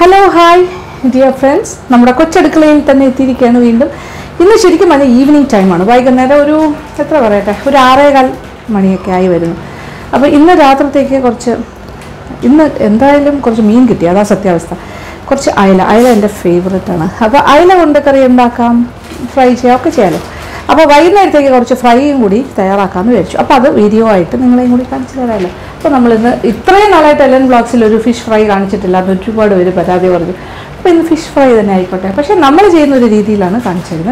Hello, hi, dear friends. നമ്മുടെ കൊച്ചടുക്കളയിൽ തന്നെ എത്തിയിരിക്കുകയാണ് വീണ്ടും. ഇന്ന് ശരിക്കും അത് ഈവനിംഗ് ടൈമാണ്. വൈകുന്നേരം ഒരു എത്ര പറയട്ടെ ഒരു 6:15 മണിയൊക്കെ ആയി വരുന്നു. അപ്പോൾ ഇന്ന് രാത്രിത്തേക്ക് കുറച്ച് ഇന്ന് എന്തായാലും കുറച്ച് മീൻ കിട്ടി. അതാ സത്യാവസ്ഥ. കുറച്ച് അയല എൻ്റെ ഫേവറേറ്റ് ആണ്. അപ്പോൾ അയല കൊണ്ട് കറി ഉണ്ടാക്കാം, ഫ്രൈ ചെയ്യാം, ഒക്കെ ചെയ്യാലോ. അപ്പോൾ വൈകുന്നേരത്തേക്ക് കുറച്ച് ഫ്രൈയും കൂടി തയ്യാറാക്കാമെന്ന് വിചാരിച്ചു. അപ്പോൾ അത് വീഡിയോ ആയിട്ട് നിങ്ങളെയും കൂടി കാണിച്ചു തരാമല്ലോ. അപ്പോൾ നമ്മളിന്ന് ഇത്രയും നാളായിട്ട് എലൻ ബ്ലോഗ്സിൽ ഒരു ഫിഷ് ഫ്രൈ കാണിച്ചിട്ടില്ല എന്ന് ഒരുപാട് പേര് പരാതി പറഞ്ഞു. അപ്പോൾ ഇന്ന് ഫിഷ് ഫ്രൈ തന്നെ ആയിക്കോട്ടെ, പക്ഷേ നമ്മൾ ചെയ്യുന്ന ഒരു രീതിയിലാണ് കാണിച്ചിരുന്നത്.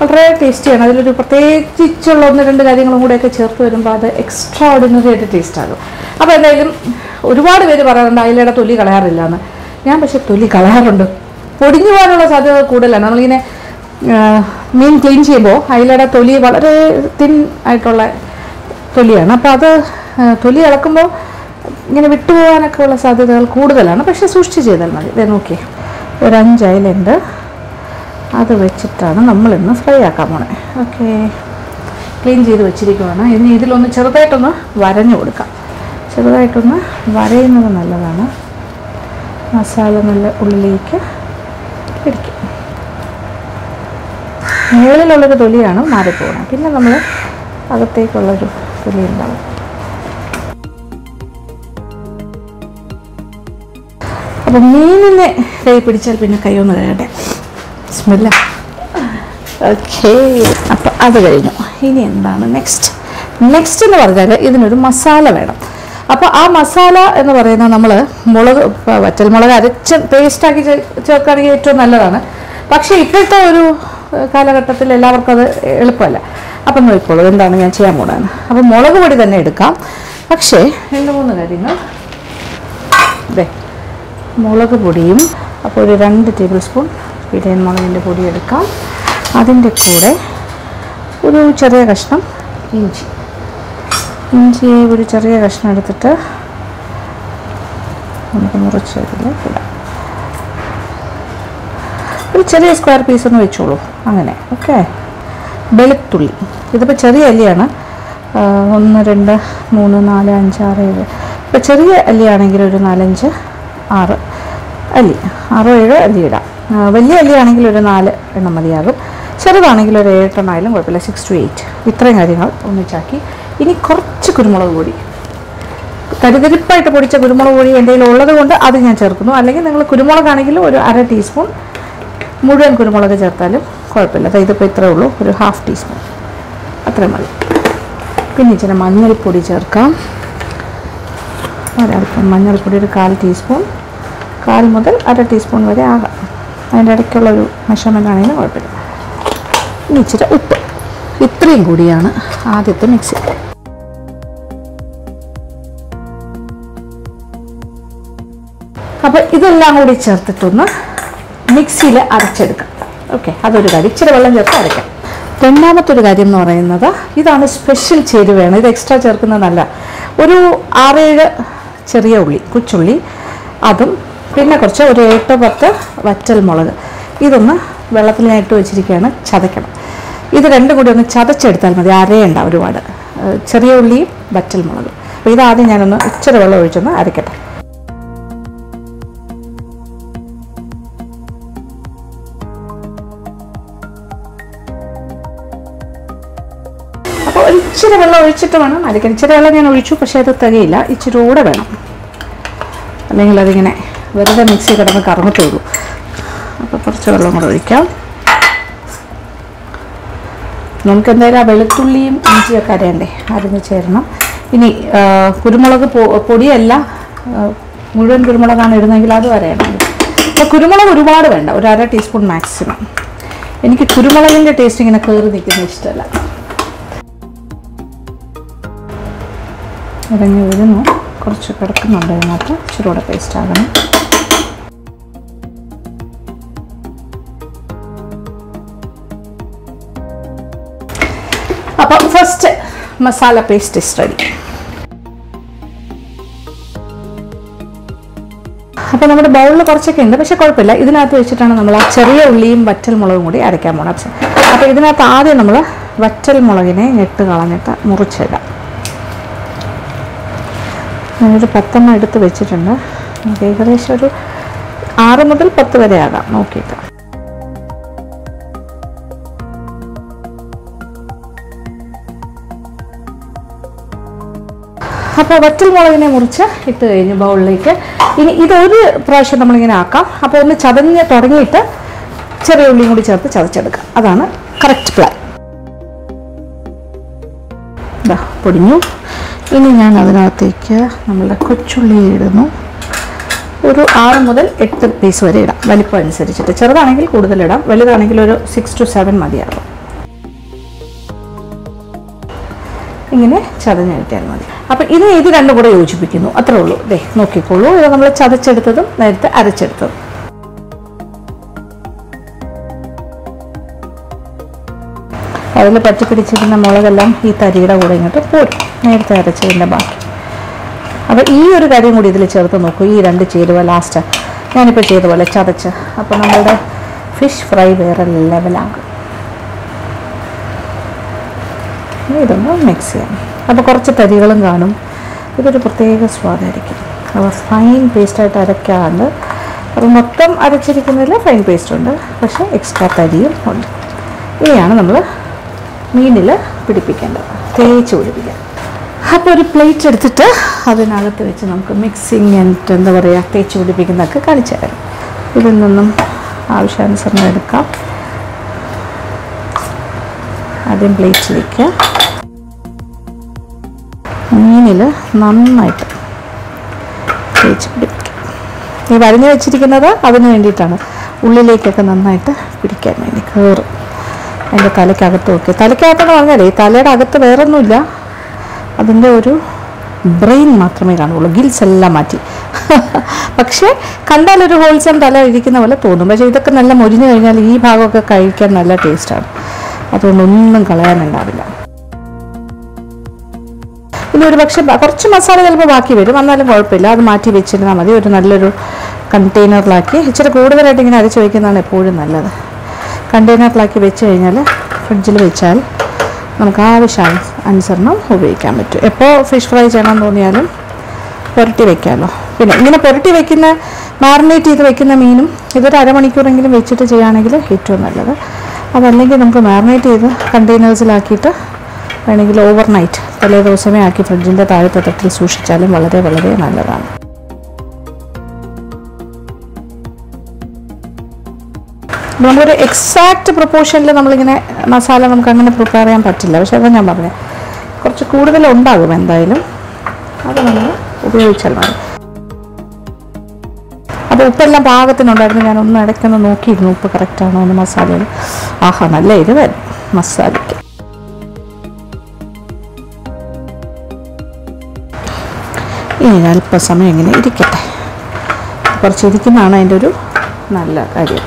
വളരെ ടേസ്റ്റിയാണ്. അതിലൊരു പ്രത്യേകിച്ചുള്ള 1-2 കാര്യങ്ങളും കൂടെയൊക്കെ ചേർത്ത് വരുമ്പോൾ അത് എക്സ്ട്രാ ഓർഡിനറി ആയിട്ട് ടേസ്റ്റാകും. അപ്പോൾ എന്തായാലും ഒരുപാട് പേര് പറയാറുണ്ട് അയലയുടെ തൊലി കളയാറില്ല എന്ന്. ഞാൻ പക്ഷേ തൊലി കളയാറുണ്ട്. പൊടിഞ്ഞു പോകാനുള്ള സാധ്യത കൂടുതലാണ്. നമ്മളിങ്ങനെ മീൻ ക്ലീൻ ചെയ്യുമ്പോൾ അയലയുടെ തൊലി വളരെ തിൻ ആയിട്ടുള്ള തൊലിയാണ്. അപ്പോൾ അത് തൊലി ഇളക്കുമ്പോൾ ഇങ്ങനെ വിട്ടുപോകാനൊക്കെ ഉള്ള സാധ്യതകൾ കൂടുതലാണ്. പക്ഷേ സൂക്ഷിച്ച് ചെയ്താൽ മതി. ദേ നോക്കി, 5 അയലുണ്ട്. അത് വെച്ചിട്ടാണ് നമ്മളിന്ന് ഫ്രൈ ആക്കാൻ പോണേ. ഓക്കെ, ക്ലീൻ ചെയ്ത് വെച്ചിരിക്കുവാണ്. ഇനി ഇതിലൊന്ന് ചെറുതായിട്ടൊന്ന് വരഞ്ഞു കൊടുക്കാം. ചെറുതായിട്ടൊന്ന് വരയുന്നത് നല്ലതാണ്. മസാല നല്ല ഉള്ളിലേക്ക് പിടിക്കും. മുകളിലുള്ളൊരു തൊലിയാണ് മാറിപ്പോകണം. പിന്നെ നമ്മൾ അകത്തേക്കുള്ളൊരു തൊലി ഉണ്ടാവും. അപ്പം മീനിനെ കൈ പിടിച്ചാൽ പിന്നെ കൈയൊന്ന് കഴിയട്ടെ. സ്മെല്ല. ഓക്കെ, അപ്പം അത് കഴിഞ്ഞു. ഇനി എന്താണ് നെക്സ്റ്റ് എന്ന് പറഞ്ഞാൽ ഇതിനൊരു മസാല വേണം. അപ്പോൾ ആ മസാല എന്ന് പറയുന്നത് നമ്മൾ മുളക്, വറ്റൽമുളക് അരച്ച് പേസ്റ്റാക്കി ചേർക്കുകയാണെങ്കിൽ ഏറ്റവും നല്ലതാണ്. പക്ഷേ ഇപ്പോഴത്തെ ഒരു കാലഘട്ടത്തിൽ എല്ലാവർക്കും അത് എളുപ്പമല്ല. അപ്പം നോക്കിക്കോളൂ എന്താണ് ഞാൻ ചെയ്യാൻ പോണതെന്ന്. അപ്പം മുളക് പൊടി തന്നെ എടുക്കാം. പക്ഷേ 2-3 കാര്യങ്ങൾ. അതെ, മുളക് പൊടിയും, അപ്പോൾ ഒരു 2 ടേബിൾ സ്പൂൺ പിടിയൻ മുളകിൻ്റെ പൊടി എടുക്കാം. അതിൻ്റെ കൂടെ ഒരു ചെറിയ കഷ്ണം ഇഞ്ചി ഒരു ചെറിയ കഷ്ണം എടുത്തിട്ട് നമുക്ക് മുറിച്ചതിൽ ഇടാം. ഒരു ചെറിയ സ്ക്വയർ പീസ് ഒന്ന് വെച്ചോളൂ അങ്ങനെ. ഓക്കെ, വെളുത്തുള്ളി. ഇതിപ്പോൾ ചെറിയ അല്ലിയാണ്. 1, 2, 3, 4, 5, 6, 7. ഇപ്പോൾ ചെറിയ അല്ലിയാണെങ്കിൽ ഒരു 4, 5, 6 അല്ലി 6, 7 അല്ലി ഇടാം. വലിയ അല്ലിയാണെങ്കിൽ ഒരു 4 എണ്ണം മതിയാകും. ചെറുതാണെങ്കിൽ ഒരു 8 എണ്ണമായാലും കുഴപ്പമില്ല. 6 to 8. ഇത്രയും കാര്യങ്ങൾ ഒന്നിച്ചാക്കി. ഇനി കുറച്ച് കുരുമുളക് പൊടി, തരിതരിപ്പായിട്ട് പൊടിച്ച കുരുമുളക് പൊടി എൻ്റെ കയ്യിൽ ഉള്ളത് കൊണ്ട് അത് ഞാൻ ചേർക്കുന്നു. അല്ലെങ്കിൽ നിങ്ങൾ കുരുമുളകാണെങ്കിൽ ഒരു 1/2 ടീസ്പൂൺ മുഴുവൻ കുരുമുളക് ചേർത്താലും കുഴപ്പമില്ല. അതായത് ഇപ്പോൾ ഇത്രയേ ഉള്ളൂ, ഒരു 1/2 ടീസ്പൂൺ അത്രയും മതി. പിന്നെ ഇച്ചിരി മഞ്ഞൾപ്പൊടി ചേർക്കാം. ഒരൽപ്പം മഞ്ഞൾപ്പൊടി, ഒരു 1/4 ടീസ്പൂൺ, 1/4 മുതൽ 1/2 ടീസ്പൂൺ വരെ ആകാം. അതിൻ്റെ ഇടയ്ക്കുള്ളൊരു മെഷർമെൻ്റ് ആണെങ്കിലും കുഴപ്പമില്ല. ഇനി ഇച്ചിരി ഉപ്പ്. ഇത്രയും കൂടിയാണ് ആദ്യത്തെ മിക്സി. അപ്പോൾ ഇതെല്ലാം കൂടി ചേർത്തിട്ടൊന്ന് മിക്സിയിൽ അരച്ചെടുക്കാം. ഓക്കെ, അതൊരു കാര്യം. ഇച്ചിരി വെള്ളം ചേർത്ത് അരയ്ക്കാം. രണ്ടാമത്തൊരു കാര്യം എന്ന് പറയുന്നത്, ഇതാണ് സ്പെഷ്യൽ ചേരുവയാണ്. ഇത് എക്സ്ട്രാ ചേർക്കുന്നതല്ല. ഒരു 6-7 ചെറിയ ഉള്ളി, കൊച്ചുള്ളി, അതും പിന്നെ കുറച്ച് ഒരു 8-10 വറ്റൽമുളക്. ഇതൊന്ന് വെള്ളത്തിലിട്ട് വെച്ചിരിക്കുകയാണ്, ചതയ്ക്കണം. ഇത് രണ്ടും കൂടി ഒന്ന് ചതച്ചെടുത്താൽ മതി. അരയേണ്ട ഒരുപാട്. ചെറിയ ഉള്ളിയും വറ്റൽമുളകും. അപ്പോൾ ഇതാദ്യം ഞാനൊന്ന് ഇച്ചിരി വെള്ളം ഒഴിച്ചൊന്ന് അരയ്ക്കട്ടെ. അപ്പോൾ ഇച്ചിരി വെള്ളം ഒഴിച്ചിട്ട് വേണം അരയ്ക്കാൻ. ഇച്ചിരി വെള്ളം ഞാൻ ഒഴിച്ചു, പക്ഷേ അത് തികയില്ല. ഇച്ചിരി കൂടെ വേണം, അല്ലെങ്കിൽ അതിങ്ങനെ വെറുതെ മിക്സി കിടന്ന് കറങ്ങത്തേ ഉള്ളൂ. അപ്പോൾ കുറച്ച് വെള്ളം കൂടെ ഒഴിക്കാം. നമുക്ക് എന്തായാലും ആ വെളുത്തുള്ളിയും ഇഞ്ചിയൊക്കെ അരയണ്ടേ, അരിഞ്ഞ് ചേരണം. ഇനി കുരുമുളക് പൊടിയല്ല, മുഴുവൻ കുരുമുളകാണ് ഇടുന്നെങ്കിൽ അത് അരയണം. അപ്പോൾ കുരുമുളക് ഒരുപാട് വേണ്ട, ഒരു 1/2 ടീസ്പൂൺ മാക്സിമം. എനിക്ക് കുരുമുളകിൻ്റെ ടേസ്റ്റ് ഇങ്ങനെ കയറി നിൽക്കുന്നത് ഇഷ്ടമല്ല. ഇറങ്ങി വരുന്നു, കുറച്ച് കിടക്കുന്നുണ്ട് അതിനകത്ത്. ഇച്ചിരി കൂടെ പേസ്റ്റ് ആകണം. അപ്പം first masala paste is ready. അപ്പോൾ നമ്മുടെ ബൗളിൽ കുറച്ചൊക്കെ ഉണ്ട്, പക്ഷേ കുഴപ്പമില്ല. ഇതിനകത്ത് വെച്ചിട്ടാണ് നമ്മൾ ആ ചെറിയ ഉള്ളിയും വറ്റൽമുളകും കൂടി അരയ്ക്കാൻ പോകണം. അപ്പോൾ ഇതിനകത്ത് ആദ്യം നമ്മൾ വറ്റൽമുളകിനെ ഞെട്ട് കളഞ്ഞിട്ട് മുറിച്ചിടാം. ഞാനൊരു 10 എടുത്ത് വെച്ചിട്ടുണ്ട്. ഏകദേശം ഒരു 6 മുതൽ 10 വരെ ആകാം നോക്കിയിട്ട്. അപ്പോൾ വറ്റൽമുളകിനെ മുറിച്ച് ഇട്ട് കഴിഞ്ഞ് ബൗളിലേക്ക് ഇനി ഇതൊരു പ്രാവശ്യം നമ്മളിങ്ങനെ ആക്കാം. അപ്പോൾ ഒന്ന് ചതഞ്ഞ് തുടങ്ങിയിട്ട് ചെറിയ ഉള്ളിയും കൂടി ചേർത്ത് ചതച്ചെടുക്കുക. അതാണ് കറക്റ്റ് പ്ലാൻ. ഇതാ പൊടിഞ്ഞു. ഇനി ഞാൻ അതിനകത്തേക്ക് നമ്മളുടെ കൊച്ചുള്ളി ഇടുന്നു. ഒരു 6 മുതൽ 8 പീസ് വരെ ഇടാം, വലിപ്പം അനുസരിച്ചിട്ട്. ചെറുതാണെങ്കിൽ കൂടുതലിടാം, വലുതാണെങ്കിൽ ഒരു 6 to 7 മതിയാകും. ഇങ്ങനെ ചതഞ്ഞെടുത്താൽ മതി. അപ്പം ഇനി ഇത് രണ്ടും കൂടെ യോജിപ്പിക്കുന്നു, അത്രേ ഉള്ളൂ. ദേ നോക്കിക്കോളൂ, ഇത് നമ്മൾ ചതച്ചെടുത്തതും നേരത്തെ അരച്ചെടുത്തതും. അതിൽ പറ്റിപ്പിടിച്ചിരുന്ന മുളകെല്ലാം ഈ തരിയുടെ കൂടെ ഇങ്ങോട്ട് പോരും, നേരത്തെ അരച്ചതിൻ്റെ ബാക്കി. അപ്പോൾ ഈ ഒരു കാര്യം കൂടി ഇതിൽ ചേർത്ത് നോക്കൂ, ഈ രണ്ട് ചേരുവ ലാസ്റ്റ് ഞാനിപ്പോൾ ചെയ്ത പോലെ ചതച്ച്. അപ്പോൾ നമ്മളുടെ ഫിഷ് ഫ്രൈ വേറെ ലെവലാകും. ഇതൊന്ന് മിക്സ് ചെയ്യാം. അപ്പോൾ കുറച്ച് തരികളും കാണും, ഇതൊരു പ്രത്യേക സ്വാദായിരിക്കും. അപ്പോൾ ഫൈൻ പേസ്റ്റായിട്ട് അരയ്ക്കാറുണ്ട്, അപ്പോൾ മൊത്തം അരച്ചിരിക്കുന്നതിൽ ഫൈൻ പേസ്റ്റുണ്ട്, പക്ഷേ എക്സ്ട്രാ തരിയും ഉണ്ട്. ഇനിയാണ് നമ്മൾ മീനിൽ പിടിപ്പിക്കേണ്ടത്, തേച്ച് പിടിപ്പിക്കാം. അപ്പോൾ ഒരു പ്ലേറ്റ് എടുത്തിട്ട് അതിനകത്ത് വെച്ച് നമുക്ക് മിക്സിങ് ആൻഡ് എന്താ പറയുക തേച്ച് പിടിപ്പിക്കുന്നതൊക്കെ കാണിച്ചു തരാം. ഇതിൽ നിന്നും ആവശ്യാനുസരണം എടുക്കാം. ആദ്യം പ്ലേറ്റിലേക്ക് മീനിൽ നന്നായിട്ട് തേച്ച് പിടിപ്പിക്കാം. ഈ വരഞ്ഞു വെച്ചിരിക്കുന്നത് അതിന് വേണ്ടിയിട്ടാണ്, ഉള്ളിലേക്കൊക്കെ നന്നായിട്ട് പിടിക്കാൻ വേണ്ടി. കയറും അതിൻ്റെ തലയ്ക്കകത്ത് നോക്കി. തലയ്ക്കകത്തെന്ന് പറഞ്ഞാൽ ഈ തലയുടെ അകത്ത് വേറൊന്നുമില്ല, അതിൻ്റെ ഒരു ബ്രെയിൻ മാത്രമേ കാണുള്ളൂ, ഗിൽസ് എല്ലാം മാറ്റി. പക്ഷേ കണ്ടാലൊരു ഹോൾസം തല ഇരിക്കുന്ന പോലെ തോന്നും, പക്ഷേ ഇതൊക്കെ നല്ല മുരിഞ്ഞു കഴിഞ്ഞാൽ ഈ ഭാഗമൊക്കെ കഴിക്കാൻ നല്ല ടേസ്റ്റാണ്. അതുകൊണ്ടൊന്നും കളയാനുണ്ടാവില്ല. ഇനി ഒരു പക്ഷേ കുറച്ച് മസാല ചിലപ്പോൾ ബാക്കി വരും, എന്നാലും കുഴപ്പമില്ല, അത് മാറ്റി വെച്ചിരുന്നാൽ മതി. ഒരു നല്ലൊരു കണ്ടെയ്നറിലാക്കി ഇച്ചിരി കൂടുതലായിട്ട് ഇങ്ങനെ അരച്ച് വയ്ക്കുന്നതാണ് എപ്പോഴും നല്ലത്. കണ്ടെയ്നറിലാക്കി വെച്ച് കഴിഞ്ഞാൽ ഫ്രിഡ്ജിൽ വെച്ചാൽ നമുക്ക് ആവശ്യാനുസരണം ഉപയോഗിക്കാൻ പറ്റും. എപ്പോൾ ഫിഷ് ഫ്രൈ ചെയ്യണമെന്ന് തോന്നിയാലും പുരട്ടി വയ്ക്കാമല്ലോ. പിന്നെ ഇങ്ങനെ പുരട്ടി വയ്ക്കുന്ന മാറിനേറ്റ് ചെയ്ത് വയ്ക്കുന്ന മീനും ഇതൊരു അരമണിക്കൂറെങ്കിലും വെച്ചിട്ട് ചെയ്യുകയാണെങ്കിൽ ഏറ്റവും നല്ലത്. അതല്ലെങ്കിൽ നമുക്ക് മാറിനേറ്റ് ചെയ്ത് കണ്ടെയ്നേഴ്സിലാക്കിയിട്ട് വേണമെങ്കിൽ ഓവർനൈറ്റ് തലേ ദിവസമേ ആക്കി ഫ്രിഡ്ജിൻ്റെ താഴത്തെ തട്ടിൽ സൂക്ഷിച്ചാലും വളരെ വളരെ നല്ലതാണ്. നമ്മളൊരു എക്സാക്റ്റ് പ്രൊപ്പോർഷനിൽ നമ്മളിങ്ങനെ മസാല നമുക്ക് അങ്ങനെ പ്രിപ്പയർ ചെയ്യാൻ പറ്റില്ല, പക്ഷേ അതാണ് ഞാൻ പറഞ്ഞത്, കുറച്ച് കൂടുതലുണ്ടാകും എന്തായാലും, അത് നമ്മൾ ഉപയോഗിച്ചാൽ മതി. അപ്പോൾ ഉപ്പെല്ലാം പാകത്തിനുണ്ടായിരുന്നു. ഞാനൊന്ന് ഇടയ്ക്കൊന്ന് നോക്കിയിരുന്നു ഉപ്പ് കറക്റ്റാണോ എന്ന് മസാലയിൽ. ആഹാ, നല്ല എരിവായിരുന്നു മസാലയ്ക്ക്. ഇനി അല്പസമയം ഇങ്ങനെ ഇരിക്കട്ടെ, കുറച്ച് ഇരിക്കുന്നതാണ് അതിൻ്റെ ഒരു നല്ല കാര്യം,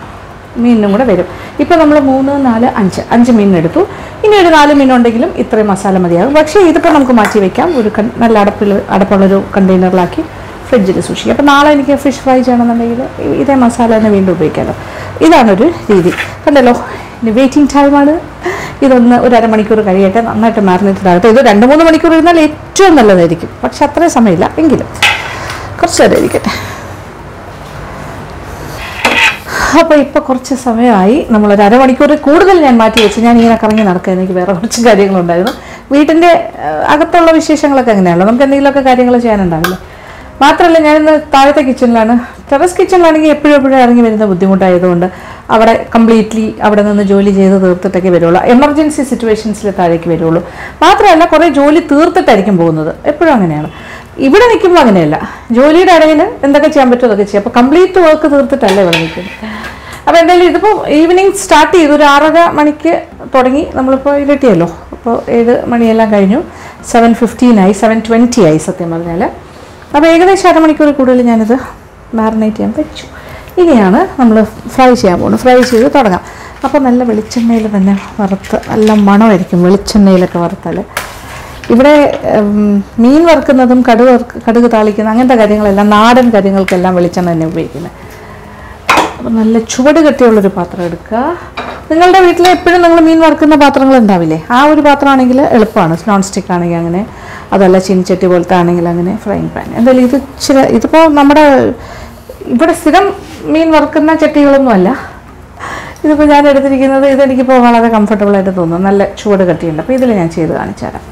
മീനിനും കൂടെ വരും. ഇപ്പോൾ നമ്മൾ 3, 4, 5 മീനെടുത്തു. ഇനി ഒരു 4 മീനുണ്ടെങ്കിലും ഇത്രയും മസാല മതിയാകും. പക്ഷേ ഇതിപ്പോൾ നമുക്ക് മാറ്റി വയ്ക്കാം, ഒരു നല്ല അടപ്പുള്ളൊരു കണ്ടെയ്നറിലാക്കി ഫ്രിഡ്ജിൽ സൂക്ഷിക്കാം. അപ്പോൾ നാളെ എനിക്ക് ഫിഷ് ഫ്രൈ ചെയ്യണമെന്നുണ്ടെങ്കിൽ ഇതേ മസാല തന്നെ വീണ്ടും ഉപയോഗിക്കാമല്ലോ. ഇതാണൊരു രീതി, കണ്ടല്ലോ. ഇനി വെയിറ്റിംഗ് ടൈമാണ്. ഇതൊന്ന് ഒരു അരമണിക്കൂർ കഴിയട്ടെ, നന്നായിട്ട് മാറിനേറ്റ് ആകട്ടെ. ഇത് 2-3 മണിക്കൂർ ഇരുന്നാൽ ഏറ്റവും നല്ലതായിരിക്കും, പക്ഷെ അത്രയും സമയമില്ല, എങ്കിലും കുറച്ച് നേരം ഇരിക്കട്ടെ. അപ്പോൾ ഇപ്പോൾ കുറച്ച് സമയമായി, നമ്മളൊരു അരമണിക്കൂർ കൂടുതൽ ഞാൻ മാറ്റി വെച്ച്. ഞാനിങ്ങനെ കറങ്ങി നടക്കുക, എനിക്ക് വേറെ കുറച്ച് കാര്യങ്ങളുണ്ടായിരുന്നു. വീട്ടിൻ്റെ അകത്തുള്ള വിശേഷങ്ങളൊക്കെ അങ്ങനെയാണല്ലോ, നമുക്ക് എന്തെങ്കിലുമൊക്കെ കാര്യങ്ങൾ ചെയ്യാനുണ്ടാവില്ല. മാത്രമല്ല ഞാനിന്ന് താഴത്തെ കിച്ചണിലാണ്, ടെറസ് കിച്ചണിലാണെങ്കിൽ എപ്പോഴും ഇറങ്ങി വരുന്ന ബുദ്ധിമുട്ടായതുകൊണ്ട് completely jolly emergency situations. Even I came Maganella. Jolie Dadina and the Chamber complete work of the television. Evening start either Araga, Manique, Toringi, Namupo, Retiello, Maniela Gaino, 7:15 I, 7:20 I, Satamanella. A beggar Shatamanico could in another marinate and pitch. Igiana, number fries yamon, fries you Toraga. Upon Nella Velican Nail and Alla Mano Ericum, Velican Nail at Vartale. If mean work, you can cut the cutting, and the cutting, and the cutting, and the cutting, and the cutting, and the cutting, and the cutting, and the cutting, and the cutting, and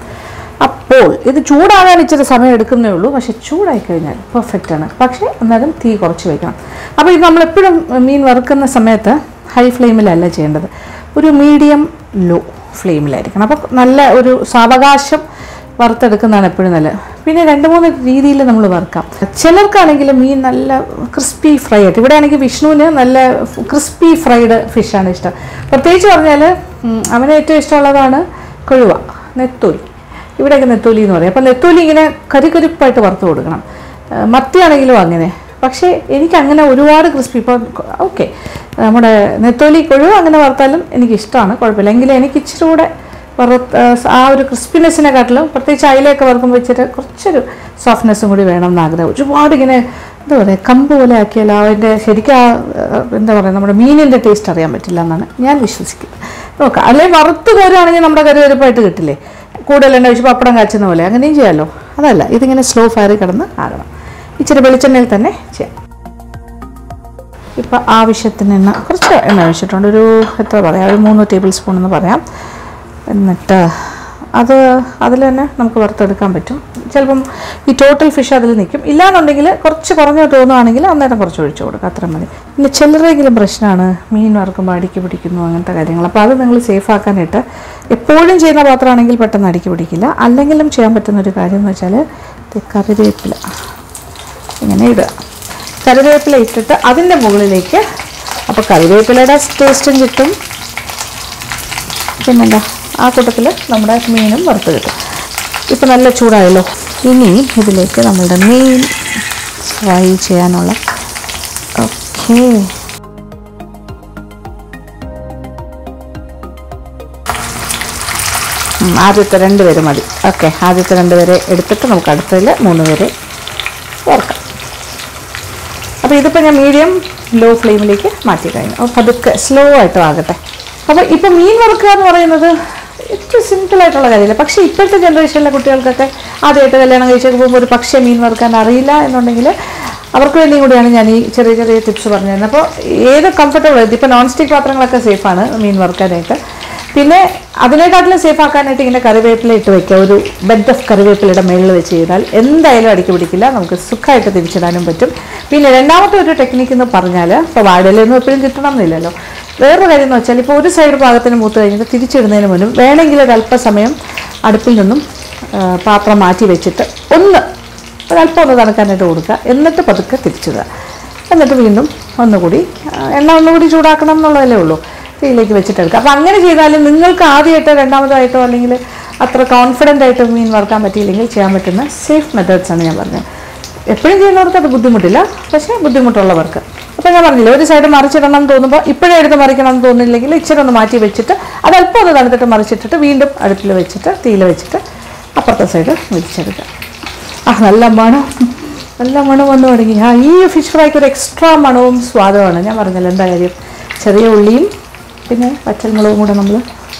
അപ്പോൾ ഇത് ചൂടാകാൻ ഇച്ചിരി സമയം എടുക്കുന്നേ ഉള്ളൂ പക്ഷേ ചൂടായി കഴിഞ്ഞാൽ perfect ആണ് പക്ഷേ അന്നേരം തീ കുറച്ച് വെക്കണം അപ്പോൾ ഇത് നമ്മൾ എപ്പോഴും മീൻ വറുക്കുന്ന സമയത്ത് ഹൈ ഫ്ലെയിമിലല്ല ചെയ്യേണ്ടത് ഒരു മീഡിയം ലോ ഫ്ലെയിമിലായിരിക്കണം അപ്പോൾ നല്ല ഒരു സാവകാശം വറുത്തെടുക്കുന്നതാണ് എപ്പോഴും നല്ലത് പിന്നെ രണ്ട് മൂന്ന് രീതിയിൽ നമ്മൾ വറുക്കാം ചിലർക്കാണെങ്കിൽ മീൻ നല്ല ക്രിസ്പി ഫ്രൈ ആയിട്ട് ഇവിടെ ആണെങ്കിൽ വിഷ്ണുവിന് നല്ല ക്രിസ്പി ഫ്രൈഡ് ഫിഷ് ആണ് ഇഷ്ടം പ്രത്യേകിച്ച് പറഞ്ഞാൽ അവന് ഏറ്റവും ഇഷ്ടമുള്ളതാണ് കൊഴുവ നെത്തോലി If you have a tuli, you can I will put it in the middle. Like vegetable. If you are confident that you are safe methods. If you are not able to do this, you will not be able to do this. If you are not able to do this, you will not be able to do this. If you are not able to do this, you will not be able to do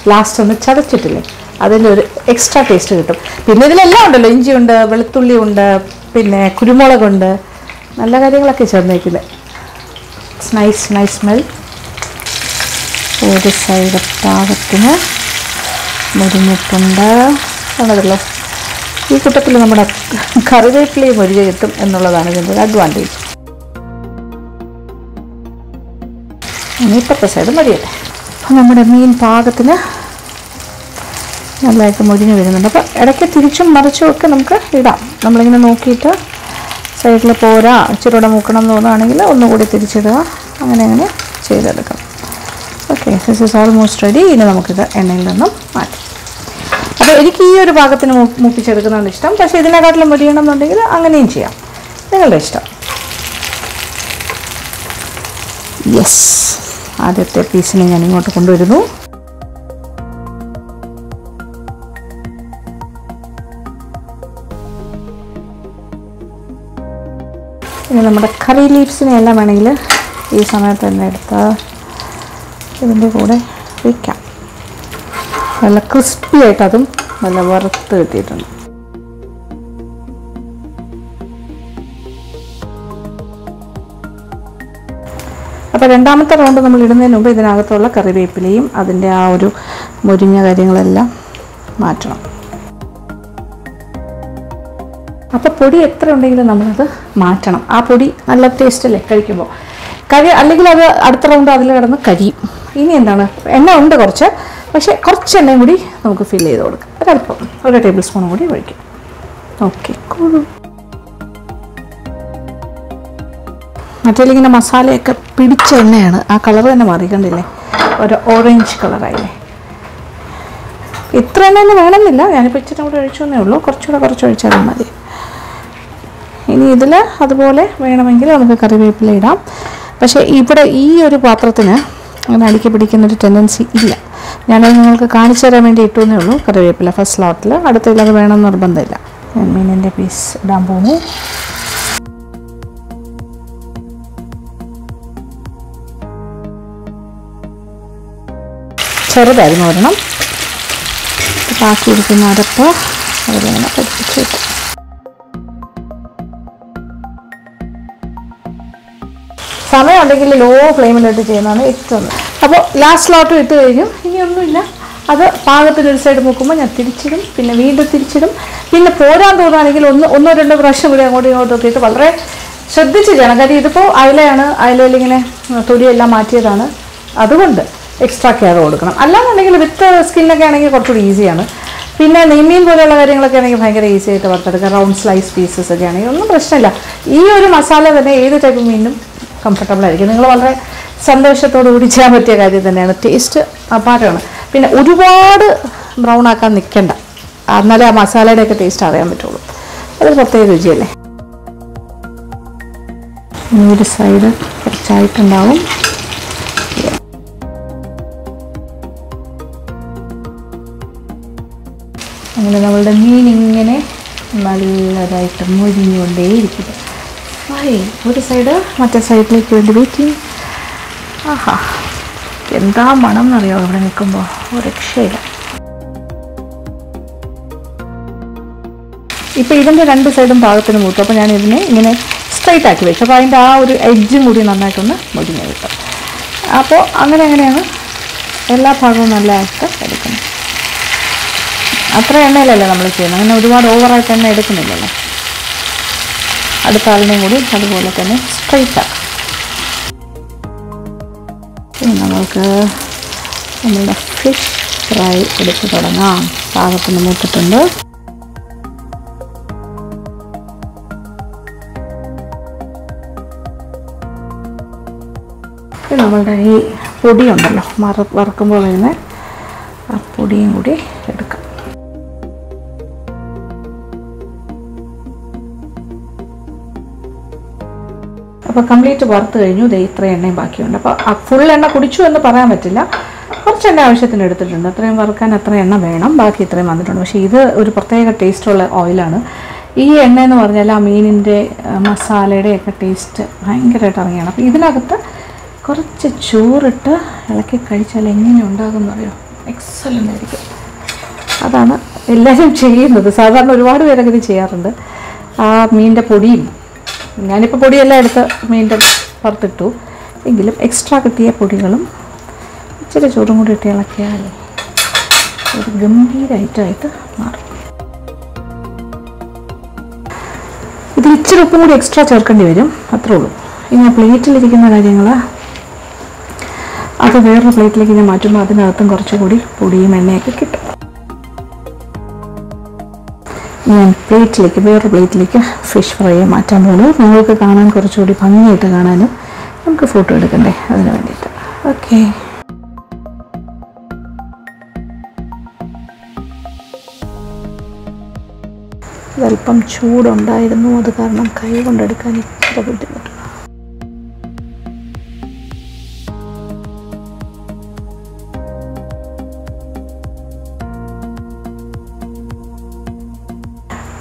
last on the chatter chittle. Other extra taste to it. Pinella, Linji under Veltuli under Pinna, Kudumola Gunda, Nalaga like a chair making it. It's nice, nice smell. Over side of target dinner, Modimo Punda, another love. You could put a number of curry play, Murray, and all of that advantage. ഇനിയിപ്പത്തെ side മതിയല്ലേ. അപ്പം നമ്മുടെ മീൻ പാകത്തിന് നല്ലതായിട്ട് മുരിഞ്ഞ് വരുന്നുണ്ട്. അപ്പോൾ ഇടയ്ക്ക് തിരിച്ചും മറിച്ചുമൊക്കെ നമുക്ക് ഇടാം. നമ്മളിങ്ങനെ നോക്കിയിട്ട് സൈഡിൽ പോരാ ഇച്ചിരൂടെ മൂക്കണം എന്ന് തോന്നുകയാണെങ്കിൽ ഒന്നുകൂടി തിരിച്ചിടുക. അങ്ങനെ അങ്ങനെ ചെയ്തെടുക്കാം. Okay, this is almost ready. ഇനി നമുക്കിത് എണ്ണയിൽ നിന്നും മാറ്റാം. അപ്പോൾ എനിക്ക് ഈ ഒരു പാകത്തിന് മൂപ്പിച്ചെടുക്കുന്നതാണ് ഇഷ്ടം. പക്ഷേ ഇതിനെക്കാട്ടിലും മുരിയണം എന്നുണ്ടെങ്കിൽ അങ്ങനെയും ചെയ്യാം, നിങ്ങളുടെ ഇഷ്ടം. യെസ്, ആദ്യത്തെ പീസിനെ ഞാൻ ഇങ്ങോട്ട് കൊണ്ടുവരുന്നു. ഇനി നമ്മുടെ കറി ലീവ്സിനെ എല്ലാം വേണമെങ്കിൽ ഈ സമയത്ത് തന്നെ എടുത്ത് ഇതിൻ്റെ കൂടെ വയ്ക്കാം. നല്ല ക്രിസ്പി ആയിട്ട് അതും നല്ല വറുത്ത് കിട്ടിയിട്ടുണ്ട്. അപ്പോൾ രണ്ടാമത്തെ റൗണ്ട് നമ്മൾ ഇടുന്നതിന് മുമ്പ് ഇതിനകത്തുള്ള കറിവേപ്പിലയും അതിൻ്റെ ആ ഒരു മുരിഞ്ഞ കാര്യങ്ങളെല്ലാം മാറ്റണം. അപ്പോൾ പൊടി എത്ര ഉണ്ടെങ്കിലും നമ്മളത് മാറ്റണം. ആ പൊടി നല്ല ടേസ്റ്റല്ലേ കഴിക്കുമ്പോൾ. അല്ലെങ്കിൽ അത് അടുത്ത റൗണ്ട് അതിൽ കിടന്ന് കരിയും. ഇനി എന്താണ്, എണ്ണ ഉണ്ട് കുറച്ച്, പക്ഷേ കുറച്ച് എണ്ണയും കൂടി നമുക്ക് ഫില്ല് ചെയ്ത് കൊടുക്കാം. ഒരല്പം, ഒരു ടേബിൾ സ്പൂണും കൂടി ഒഴിക്കും. ഓക്കെ, കൂടും. മറ്റേലിങ്ങനെ മസാലയൊക്കെ പിടിച്ച എണ്ണയാണ്. ആ കളർ തന്നെ മാറിക്കണ്ടില്ലേ, ഒരു ഓറഞ്ച് കളറായില്ലേ. ഇത്ര എണ്ണ തന്നെ വേണമെന്നില്ല, ഞാനിപ്പോൾ ഇച്ചിരി കൂടെ ഒഴിച്ചെന്നേ ഉള്ളൂ. കുറച്ചുകൂടെ കുറച്ച് ഒഴിച്ചാലും മതി. ഇനി ഇതിൽ അതുപോലെ വേണമെങ്കിൽ നമുക്ക് കറിവേപ്പില ഇടാം. പക്ഷേ ഇവിടെ ഈ ഒരു പാത്രത്തിന് അങ്ങനെ അടുക്കി പിടിക്കുന്നൊരു ടെൻഡൻസി ഇല്ല. ഞാനത് നിങ്ങൾക്ക് കാണിച്ചു തരാൻ വേണ്ടി ഇട്ടുവെന്നേ ഉള്ളൂ. കറിവേപ്പില ഫസ്റ്റ് സ്ലോട്ടിൽ, അടുത്തതിൽ അത് വേണമെന്ന് നിർബന്ധമില്ല. ഞാൻ മീനിൻ്റെ പീസ് ഇടാൻ പോകുന്നു. ചെറുതായിരുന്നു ഒരെണ്ണം. ബാക്കിയിരിക്കുന്ന അരപ്പ് അവരിങ്ങനെ പഠിപ്പിച്ചു കിട്ടും. സമയമുണ്ടെങ്കിൽ ലോ ഫ്ലെയിമിലിട്ട് ചെയ്യുന്നതാണ് ഏറ്റവും. അപ്പോൾ ലാസ്റ്റ് ലോട്ടും ഇട്ട് കഴിഞ്ഞു. ഇനിയൊന്നുമില്ല, അത് പാകത്തിനൊരു സൈഡ് നോക്കുമ്പോൾ ഞാൻ തിരിച്ചിടും, പിന്നെ വീണ്ടും തിരിച്ചിടും. പിന്നെ പോരാൻ തോന്നുകയാണെങ്കിൽ ഒന്നോ രണ്ടോ പ്രാവശ്യം കൂടി അങ്ങോട്ടും ഇങ്ങോട്ടും എത്തിയിട്ട് വളരെ ശ്രദ്ധിച്ച് ചെയ്യണം. കാര്യം ഇതിപ്പോൾ അയലയാണ്, അയലയിലിങ്ങനെ തൊലിയെല്ലാം മാറ്റിയതാണ്. അതുകൊണ്ട് എക്സ്ട്രാ കെയർ കൊടുക്കണം. അല്ലാന്നുണ്ടെങ്കിൽ വിത്ത് സ്കിന്നൊക്കെ ആണെങ്കിൽ കുറച്ചുകൂടി ഈസിയാണ്. പിന്നെ നെയ്മീൻ പോലെയുള്ള കാര്യങ്ങളൊക്കെ ആണെങ്കിൽ ഭയങ്കര ഈസി ആയിട്ട് വറുത്തെടുക്കാം. റൗണ്ട് സ്ലൈസ് പീസസ് ഒക്കെ ആണെങ്കിൽ ഒന്നും പ്രശ്നമില്ല. ഈ ഒരു മസാല തന്നെ ഏത് ടൈപ്പ് മീനും കംഫർട്ടബിൾ ആയിരിക്കും. നിങ്ങൾ വളരെ സന്തോഷത്തോടു കൂടി ചെയ്യാൻ പറ്റിയ കാര്യം തന്നെയാണ്. ടേസ്റ്റ് അപാരമാണ്. പിന്നെ ഒരുപാട് ബ്രൗൺ ആക്കാൻ നിൽക്കണ്ട, എന്നാലേ ആ മസാലയുടെയൊക്കെ ടേസ്റ്റ് അറിയാൻ പറ്റുള്ളൂ. അതൊരു പ്രത്യേക രുചിയല്ലേ. ഈ ഒരു സൈഡ് കുറച്ചായിട്ടുണ്ടാവും. അങ്ങനെ നമ്മളുടെ മീൻ ഇങ്ങനെ നല്ലതായിട്ട് മുരിഞ്ഞുകൊണ്ടേയിരിക്കും. ഒരു സൈഡ് മറ്റേ സൈഡിലേക്ക് വേണ്ടി വെയ്ക്കും. ആഹാ, എന്താ മണം എന്നറിയാമോ ഇവിടെ നിൽക്കുമ്പോൾ, ഒരു രക്ഷയില്ല. ഇപ്പോൾ ഇതിൻ്റെ രണ്ട് സൈഡും പാകത്തിന് മൂത്തു. അപ്പോൾ ഞാൻ ഇതിനെ ഇങ്ങനെ സ്ട്രൈറ്റ് ആക്കി വെച്ചു. അപ്പോൾ അതിൻ്റെ ആ ഒരു എഡ്ജും കൂടി നന്നായിട്ടൊന്ന് മുടിഞ്ഞു കിട്ടും. അപ്പോൾ അങ്ങനെ അങ്ങനെയാണ് എല്ലാ ഭാഗവും നല്ലതായിട്ട് എടുക്കുന്നത്. അത്ര എണ്ണയിലല്ലേ നമ്മൾ ചെയ്യുന്നത്, അങ്ങനെ ഒരുപാട് ഓവറായിട്ട് എണ്ണ എടുക്കുന്നില്ലല്ലോ. അടുത്ത ആളിനെയും കൂടി അതുപോലെ തന്നെ സ്ട്രൈറ്റാക്കാം. പിന്നെ നമ്മൾക്ക് നമ്മളുടെ ഫിഷ് ഫ്രൈ എടുത്ത് തുടങ്ങാം. പാകത്തിന് മൂത്തിട്ടുണ്ട്. നമ്മളുടെ ഈ പൊടിയുണ്ടല്ലോ, വറുക്കുമ്പോൾ വരുന്ന ആ പൊടിയും കൂടി എടുക്കാം. അപ്പോൾ കംപ്ലീറ്റ് വറുത്ത് കഴിഞ്ഞു. ദേ ഇത്ര എണ്ണയും ബാക്കിയുണ്ട്. അപ്പോൾ ആ ഫുൾ എണ്ണ കുടിച്ചു എന്ന് പറയാൻ പറ്റില്ല, കുറച്ച് എണ്ണ ആവശ്യത്തിന് എടുത്തിട്ടുണ്ട്. അത്രയും വറുക്കാൻ അത്ര എണ്ണ വേണം, ബാക്കി ഇത്രയും വന്നിട്ടുണ്ട്. പക്ഷേ ഇത് ഒരു പ്രത്യേക ടേസ്റ്റുള്ള ഓയിലാണ്. ഈ എണ്ണ എന്ന് പറഞ്ഞാൽ ആ മീനിൻ്റെ മസാലയുടെയൊക്കെ ടേസ്റ്റ് ഭയങ്കരമായിട്ട് ഇറങ്ങിയാണ്. അപ്പോൾ ഇതിനകത്ത് കുറച്ച് ചോറിട്ട് ഇളക്കി കഴിച്ചാൽ എങ്ങനെ ഉണ്ടാകുമെന്ന് അറിയോ, എക്സലൻ്റ് ആയിരിക്കും. അതാണ് എല്ലാവരും ചെയ്യുന്നത്. സാധാരണ ഒരുപാട് പേരൊക്കെ ഇത് ചെയ്യാറുണ്ട്. ആ മീനിൻ്റെ പൊടിയും, ഞാനിപ്പോൾ പൊടിയെല്ലാം എടുത്ത് മീൻ്റെ പുറത്തിട്ടു, എങ്കിലും എക്സ്ട്രാ കിട്ടിയ പൊടികളും ഇച്ചിരി ചോറും കൂടി ഇട്ട് ഇളക്കിയാൽ ഒരു ഗംഭീര ഐറ്റമായിട്ട് മാറും. ഇത് ഇച്ചിരി ഉപ്പും കൂടി എക്സ്ട്രാ ചേർക്കേണ്ടി വരും, അത്രേ ഉള്ളൂ. ഇനി പ്ലേറ്റിലിരിക്കുന്ന കാര്യങ്ങൾ That's a very plate like in the Matamata and Gorchodi, Podium and Naked Kit. Then plate like a very plate like a fish fry, Matamolo, Navakana and Gorchodi, Pangi, Etagana, and a photo at the end. Okay. Welcome, chewed on the no other carnam Kayu and Radicani.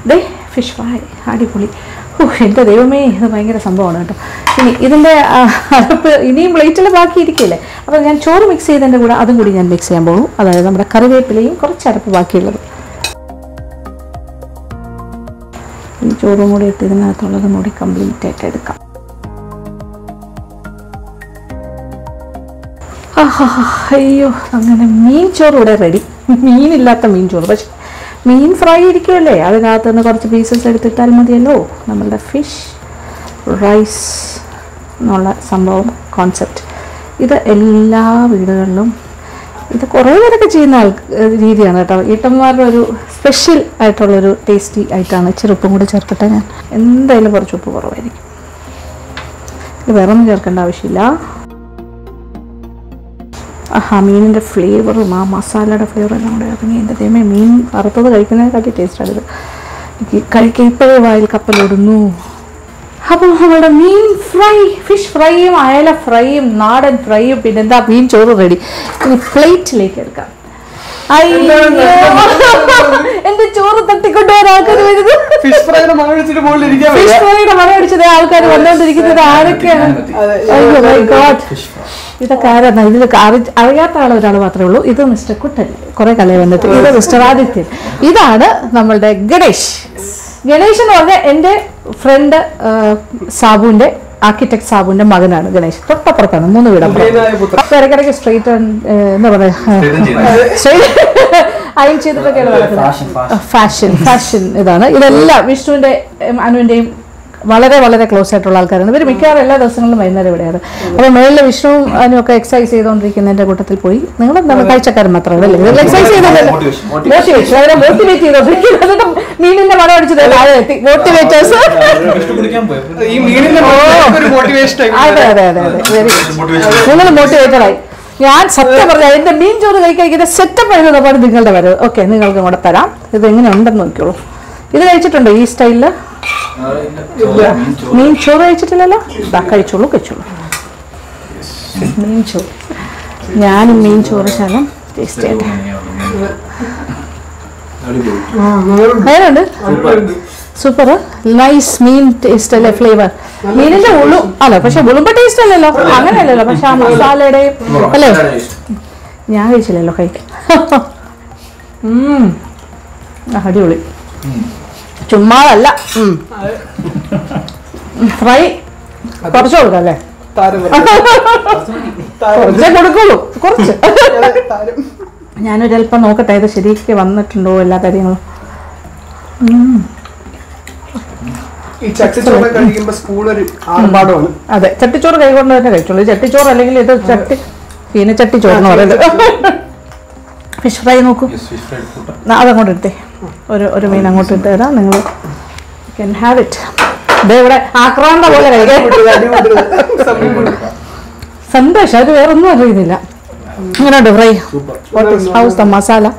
They fish fry, hardy pulley. Oh, enter they may the banker some border. Even there, you name little baki killer. I can show mix it and the other goody and mix sambo, other than the curry play, or charapaki. Choru mode ettidana atholada mode complete aayittu edukka ayyo angane meen choru ide ready meen illatha meen choru pakshe meen fry irikkalle adinathu korchu pieces edutittal madiyallo nammude fish rice nalla sambhavam concept idu ella veedugalum idu kore verakku cheyyana reethiyana ട്ടോ ഏട്ടന്മാരുടെ ഒരു special ആയിട്ടുള്ള ഒരു tasty ഐറ്റാണ് ഇച്ചിരി ഉപ്പും കൂടി ചേർക്കട്ടെ ഞാൻ എന്തായാലും കുറച്ച് ഉപ്പ് കുറവായിരിക്കും ഇത് വേറെ ഒന്നും ചേർക്കേണ്ട ആവശ്യമില്ല ആഹാ മീനിൻ്റെ ഫ്ലേവറും ആ മസാലയുടെ ഫ്ലേവറെല്ലാം കൂടെ ഇറങ്ങി എൻ്റെ ദൈവമേ മീൻ വറുത്തത് കഴിക്കുന്നതിനെക്കാട്ടി ടേസ്റ്റാണിത് എനിക്ക് കഴിക്കാൻ ഇപ്പോഴേ വായിൽ കപ്പലോടുന്നു അപ്പോൾ നമ്മുടെ മീൻ ഫ്രൈ ഫിഷ് ഫ്രൈയും അയല ഫ്രൈയും നാടൻ ഫ്രൈയും പിന്നെന്താ മീൻ ചോറ് റെഡി ഇനി പ്ലേറ്റിലേക്ക് എടുക്കാം എന്റെ ചോറ് തട്ടിക്കൊണ്ട് വരാക്കരുത് ഫിഷ് ഫ്രൈയുടെ മണം അടിച്ചത് ആൾക്കാർ വന്നോണ്ടിരിക്കുന്നത് ആരൊക്കെയാണ് ഇതൊക്കെ ആരാ ഇതിൽ അറിയാത്ത ഒരാൾ മാത്രമേ ഉള്ളൂ ഇത് മിസ്റ്റർ കുട്ടൻ കുറെ കലയെ വന്നിട്ട് ഇത് മിസ്റ്റർ ആദിത്യൻ ഇതാണ് നമ്മളുടെ ഗണേഷ് ഗണേഷ് എന്ന് പറഞ്ഞാൽ എന്റെ ഫ്രണ്ട് സാബുവിന്റെ Architect Sabunde Magana Ganesh. Totapartan, Munuida. Straight and straight. I am fashion, fashion. Idana, wish to the Valare close at Rolkaran. Very Mikara, the single minor. A male Vishnu and your exercise on weekend and a good pui. Never the Kachakar Matra. Motivation. Meaning the matter to the motivators. Motivator. Yeah, September, the means of the get a set up and about the other. Okay, then I'll go to Para. The thing under Nokuro. Is it a chit east tailor? Mean chora chitilla? Bakai cholukachu. Mean chora. Yan mean chora channel. Taste it. Super nice mean taste flavour. Mean is a wool, but taste a little of a salad. Yeah, it's a little cake. How do you Chumala fry Porzola. Of course. I will tell you about the Shiriki. It's accessible to a school. It's accessible to I'm going to what is house the masala?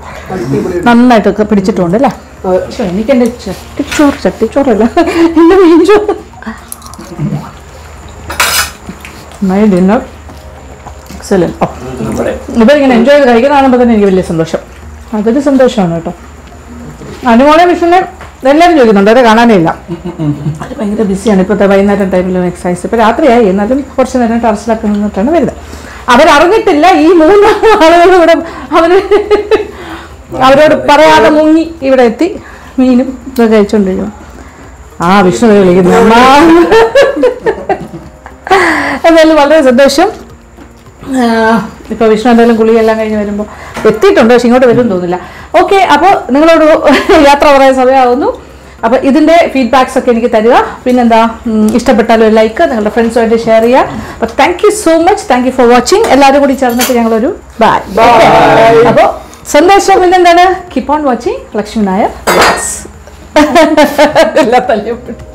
None I took a pretty tone. You can picture. My dinner. Excellent. You can enjoy the regular number than you will listen to the show. I will listen to the show. I don't want to mention it. Then let me do another Gananilla. I'm going busy and put the wine at a table and exercise. But after I am not fortunate and starstruck in the tunnel. Our arrogant Tilla, he moved out of Parada Mungi, Ivreti, mean the Gachon. Ah, we should really get the man. And then, what is the Bishop? The provision of the Gulia and the Tit on the Shingo to Vedula. Okay, Apo Nilo Yatra Razaway, If you have feedback, please share. But thank you so much. Thank you for watching. Bye. Bye. Keep on watching. Lakshmi Nair. Yes.